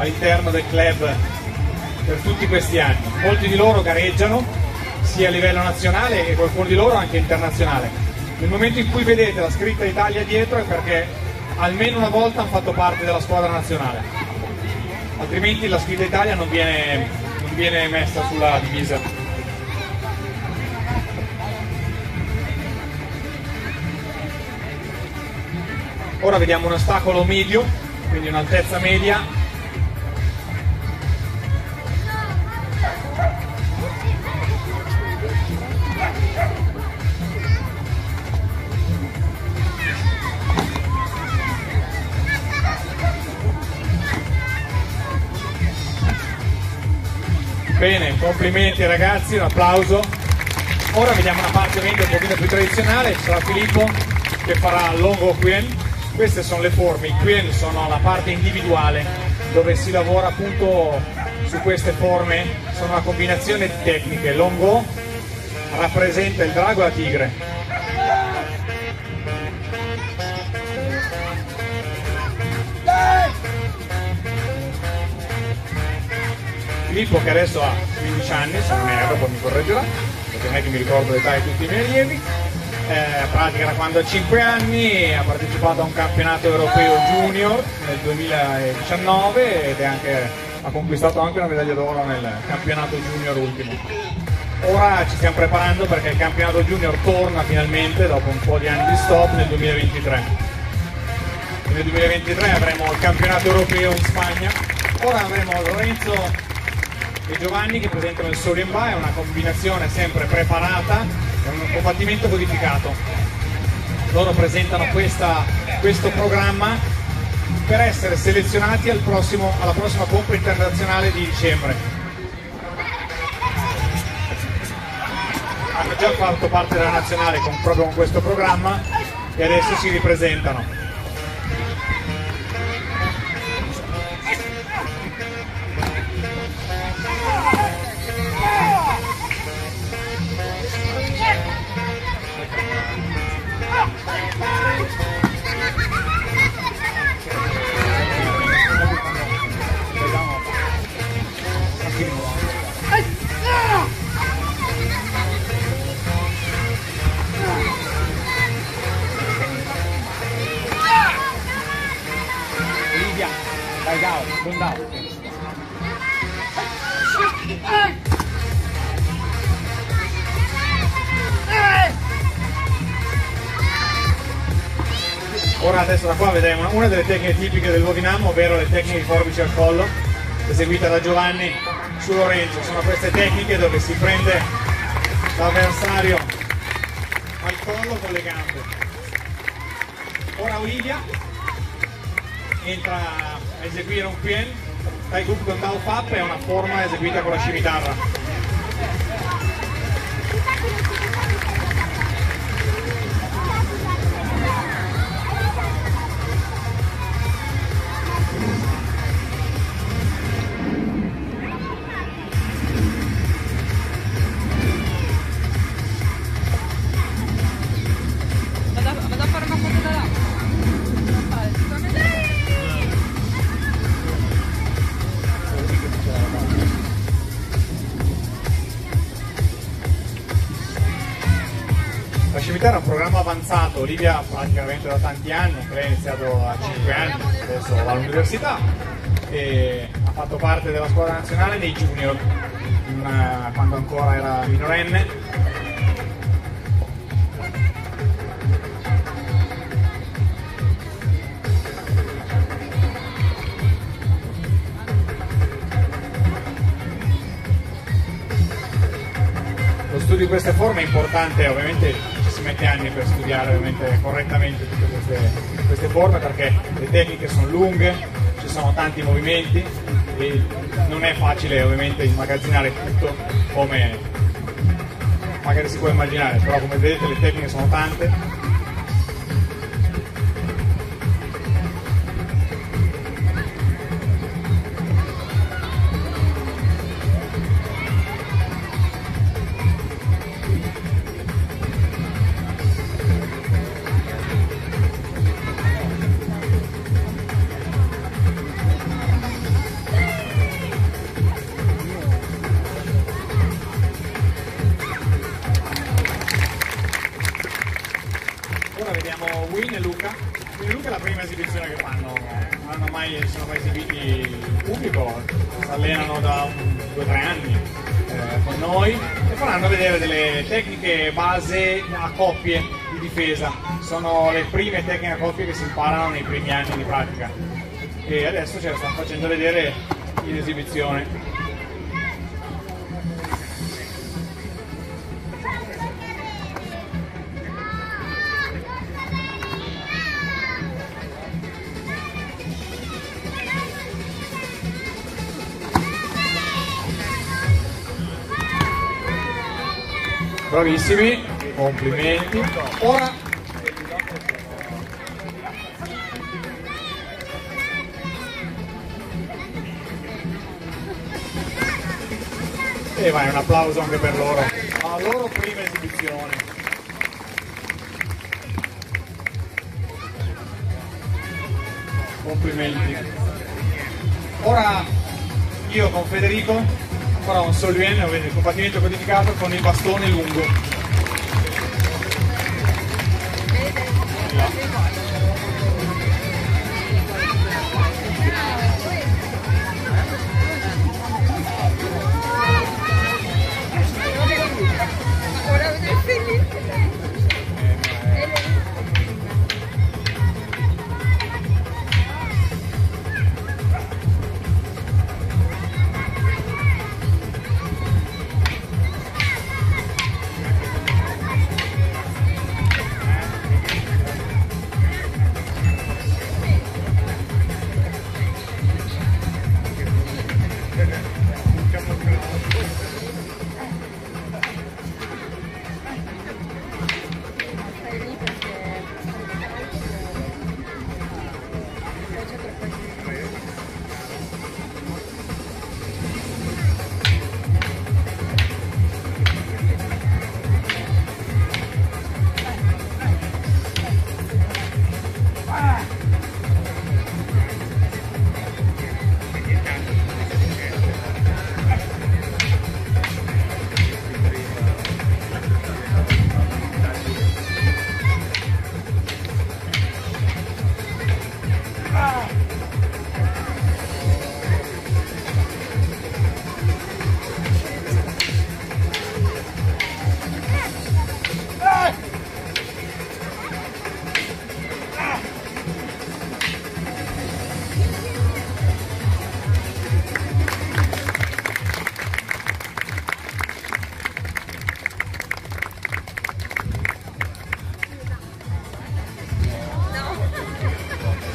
all'interno del club per tutti questi anni. Molti di loro gareggiano sia a livello nazionale e qualcuno di loro anche internazionale. Nel momento in cui vedete la scritta Italia dietro è perché almeno una volta hanno fatto parte della squadra nazionale, altrimenti la scritta Italia non viene messa sulla divisa. Ora vediamo un ostacolo medio, quindi un'altezza media. Bene, complimenti ragazzi, un applauso. Ora vediamo una parte media un pochino più tradizionale, ci sarà Filippo che farà Long Hổ Quyền. Queste sono le forme, i Quyền sono la parte individuale dove si lavora appunto su queste forme, sono una combinazione di tecniche. Long Hổ rappresenta il drago e la tigre. Filippo, che adesso ha 15 anni, se non erro, poi mi correggerà, perché non è che mi ricordo l'età di tutti i miei allievi. Pratica da quando ha 5 anni, ha partecipato a un campionato europeo junior nel 2019 ed è anche, ha conquistato anche una medaglia d'oro nel campionato junior ultimo. Ora ci stiamo preparando perché il campionato junior torna finalmente dopo un po' di anni di stop nel 2023. Nel 2023 avremo il campionato europeo in Spagna. Ora avremo Lorenzo e Giovanni che presentano il Soli e Ba, è una combinazione sempre preparata. È un combattimento codificato. Loro presentano questo programma per essere selezionati alla prossima Coppa internazionale di dicembre. Hanno già fatto parte della nazionale proprio con questo programma e adesso si ripresentano. Ora adesso da qua vedremo una delle tecniche tipiche del Vovinam, ovvero le tecniche di forbice al collo, eseguita da Giovanni su Lorenzo. Sono queste tecniche dove si prende l'avversario al collo con le gambe. Ora Olivia entra a eseguire un Quyền, Tai Guk con Dao Pap, è una forma eseguita con la scimitarra. Era un programma avanzato, Olivia praticamente da tanti anni, lei ha iniziato a 5 anni, adesso va all'università e ha fatto parte della squadra nazionale dei junior quando ancora era minorenne. Lo studio di queste forme è importante, ovviamente mette anni per studiare ovviamente correttamente tutte queste forme, perché le tecniche sono lunghe, ci sono tanti movimenti e non è facile ovviamente immagazzinare tutto come magari si può immaginare, però come vedete le tecniche sono tante. Win e Luca. Quindi Luca è la prima esibizione che fanno, non hanno mai, sono mai esibiti in pubblico, si allenano da 2 o 3 anni con noi e faranno vedere delle tecniche base a coppie di difesa. Sono le prime tecniche a coppie che si imparano nei primi anni di pratica e adesso ce le stanno facendo vedere in esibizione. Bravissimi, complimenti. Ora e vai, un applauso anche per loro, alla loro prima esibizione. Complimenti. Ora io con Federico farò un Solvien, ovvero il combattimento codificato con il bastone lungo.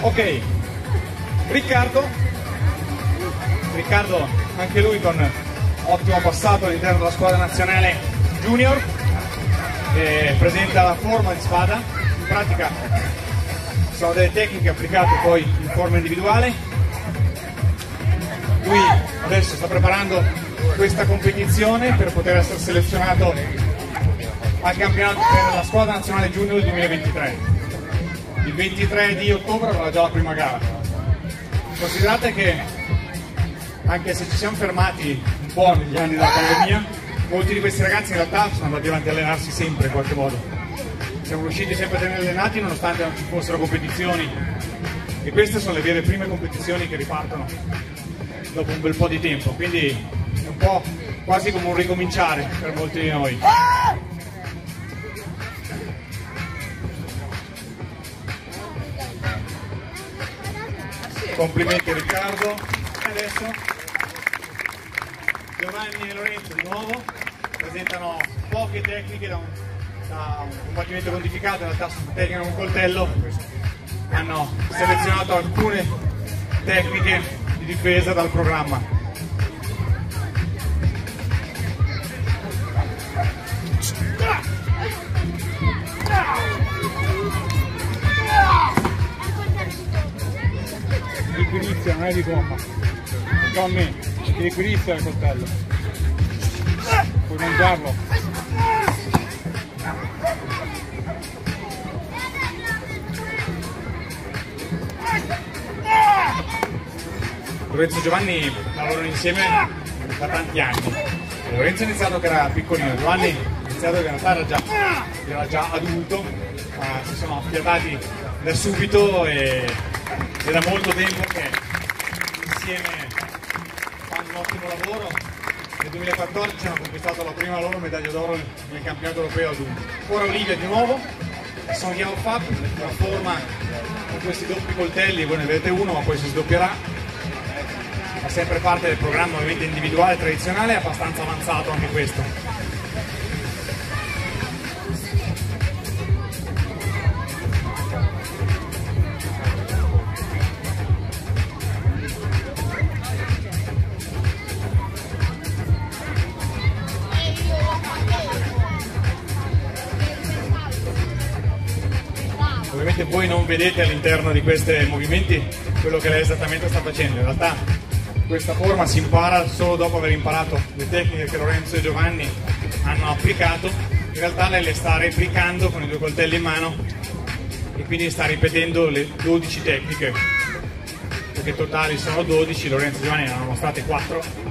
Ok, Riccardo anche lui con ottimo passato all'interno della squadra nazionale junior, presenta la forma di spada. In pratica sono delle tecniche applicate poi in forma individuale. Lui adesso sta preparando questa competizione per poter essere selezionato al campionato per la squadra nazionale junior 2023. Il 23 di ottobre avrà già la prima gara. Considerate che anche se ci siamo fermati un po' negli anni della pandemia, molti di questi ragazzi in realtà sono andati avanti a allenarsi sempre in qualche modo. Siamo riusciti sempre a tenere allenati nonostante non ci fossero competizioni, e queste sono le vere prime competizioni che ripartono dopo un bel po' di tempo, quindi è un po' quasi come un ricominciare per molti di noi. Complimenti Riccardo. E adesso Giovanni e Lorenzo di nuovo presentano poche tecniche da un combattimento codificato, in realtà sono tecniche con un coltello. Hanno selezionato alcune tecniche di difesa dal programma. L'equilibrio non è di gomma, Tommy, l'equilibrio è il coltello, puoi mangiarlo. Lorenzo e Giovanni lavorano insieme da tanti anni. Lorenzo ha iniziato che era piccolino, Giovanni iniziato a cantare era già adulto, ma si sono affiatati da subito e da molto tempo che insieme fanno un ottimo lavoro. Nel 2014 hanno conquistato la prima loro medaglia d'oro nel campionato europeo adulto. Ora Olivia di nuovo, sono chiamo Fab, una forma con questi doppi coltelli, voi ne vedete uno ma poi si sdoppierà. Fa sempre parte del programma ovviamente individuale, tradizionale, è abbastanza avanzato anche questo. Ovviamente voi non vedete all'interno di questi movimenti quello che lei esattamente sta facendo, in realtà questa forma si impara solo dopo aver imparato le tecniche che Lorenzo e Giovanni hanno applicato. In realtà lei le sta replicando con i due coltelli in mano e quindi sta ripetendo le 12 tecniche, perché totali sono 12, Lorenzo e Giovanni ne hanno mostrate 4.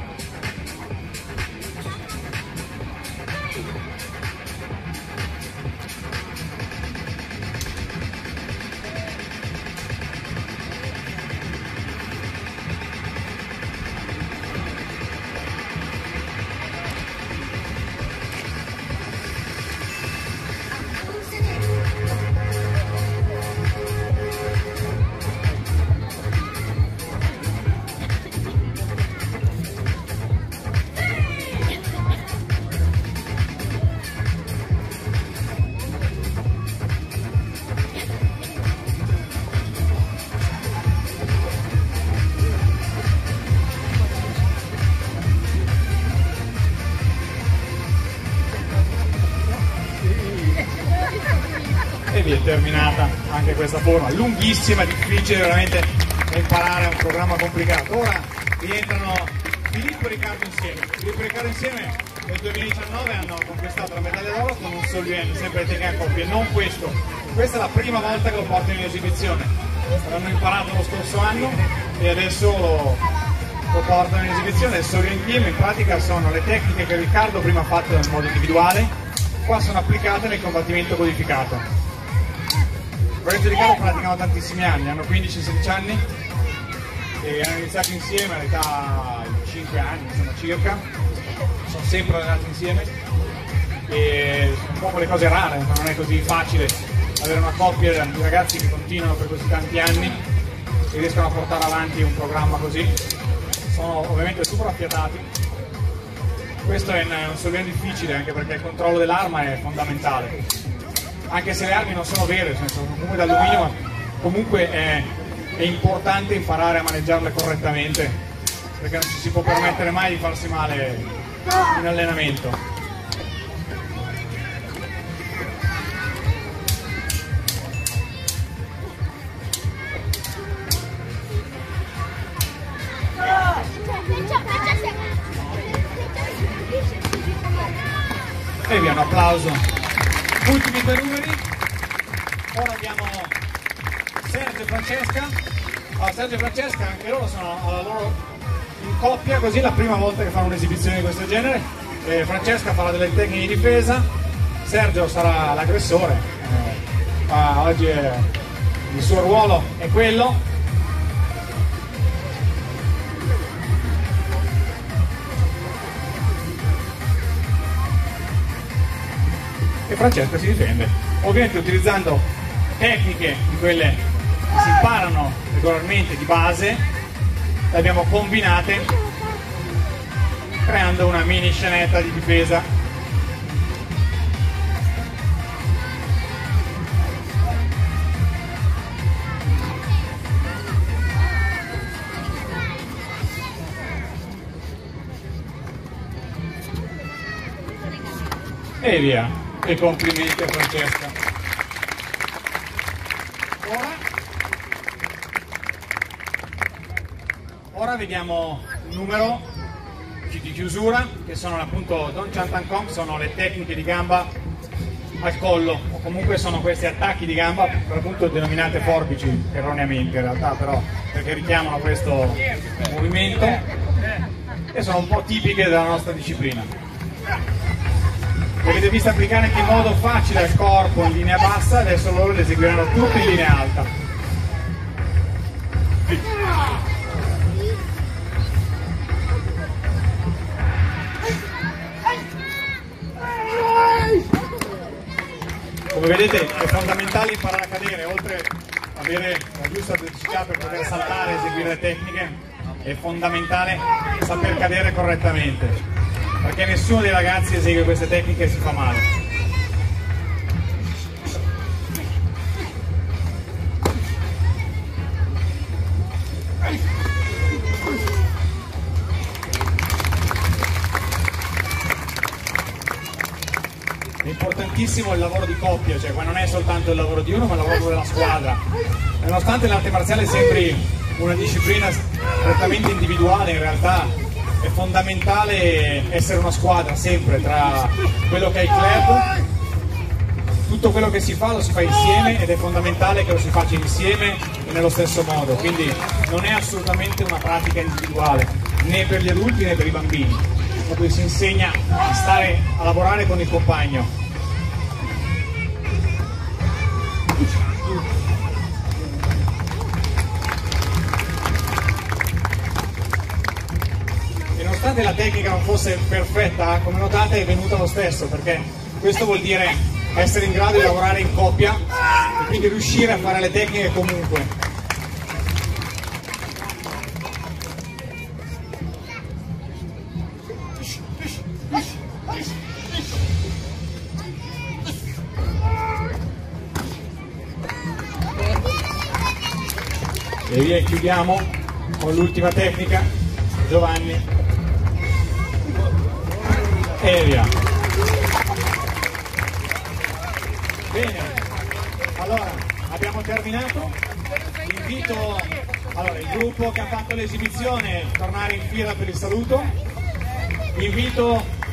È terminata anche questa forma lunghissima, difficile veramente da imparare, è un programma complicato. Ora rientrano Filippo e Riccardo insieme. Filippo e Riccardo insieme nel 2019 hanno conquistato la medaglia d'oro con un Solvien, sempre tecnica a coppie, non questo. Questa è la prima volta che lo portano in esibizione, l'hanno imparato lo scorso anno e adesso lo portano in esibizione. Il Solvien team in pratica sono le tecniche che Riccardo prima ha fatto in modo individuale, qua sono applicate nel combattimento codificato. Lorenzo e Riccardo praticano tantissimi anni, hanno 15-16 anni e hanno iniziato insieme all'età di 5 anni, insomma circa, sono sempre allenati insieme e sono un po' quelle cose rare, ma non è così facile avere una coppia di ragazzi che continuano per così tanti anni e riescono a portare avanti un programma così. Sono ovviamente super affiatati. Questo è un solvente difficile anche perché il controllo dell'arma è fondamentale. Anche se le armi non sono vere, sono comunque d'alluminio, ma comunque è importante imparare a maneggiarle correttamente, perché non ci si può permettere mai di farsi male in allenamento. E via, un applauso. Ultimi due numeri, ora abbiamo Sergio e Francesca. Allora, Sergio e Francesca anche loro sono alla loro in coppia, così la prima volta che fanno un'esibizione di questo genere. Francesca farà delle tecniche di difesa, Sergio sarà l'aggressore, ma oggi il suo ruolo è quello. E Francesca si difende, ovviamente utilizzando tecniche di quelle che si imparano regolarmente di base, le abbiamo combinate creando una mini scenetta di difesa. E via. E complimenti a Francesca. Ora vediamo il numero di chiusura, che sono appunto Don Chantancom, sono le tecniche di gamba al collo, o comunque sono questi attacchi di gamba, per appunto denominate forbici, erroneamente in realtà, però perché richiamano questo movimento e sono un po' tipiche della nostra disciplina. avete visto applicare anche in modo facile al corpo in linea bassa, adesso loro le eseguiranno tutte in linea alta. Come vedete è fondamentale imparare a cadere, oltre a avere la giusta velocità per poter saltare e eseguire le tecniche, è fondamentale saper cadere correttamente, perché nessuno dei ragazzi esegue queste tecniche e si fa male. È importantissimo il lavoro di coppia, cioè qua non è soltanto il lavoro di uno ma il lavoro della squadra. Nonostante l'arte marziale sembri una disciplina prettamente individuale, in realtà è fondamentale essere una squadra sempre, tra quello che è il club, tutto quello che si fa lo si fa insieme ed è fondamentale che lo si faccia insieme e nello stesso modo, quindi non è assolutamente una pratica individuale né per gli adulti né per i bambini, proprio si insegna a stare a lavorare con il compagno. Nonostante la tecnica non fosse perfetta, come notate è venuta lo stesso, perché questo vuol dire essere in grado di lavorare in coppia e quindi riuscire a fare le tecniche comunque. E via, chiudiamo con l'ultima tecnica, Giovanni. Via. Bene, allora abbiamo terminato, invito il gruppo che ha fatto l'esibizione a tornare in fila per il saluto, invito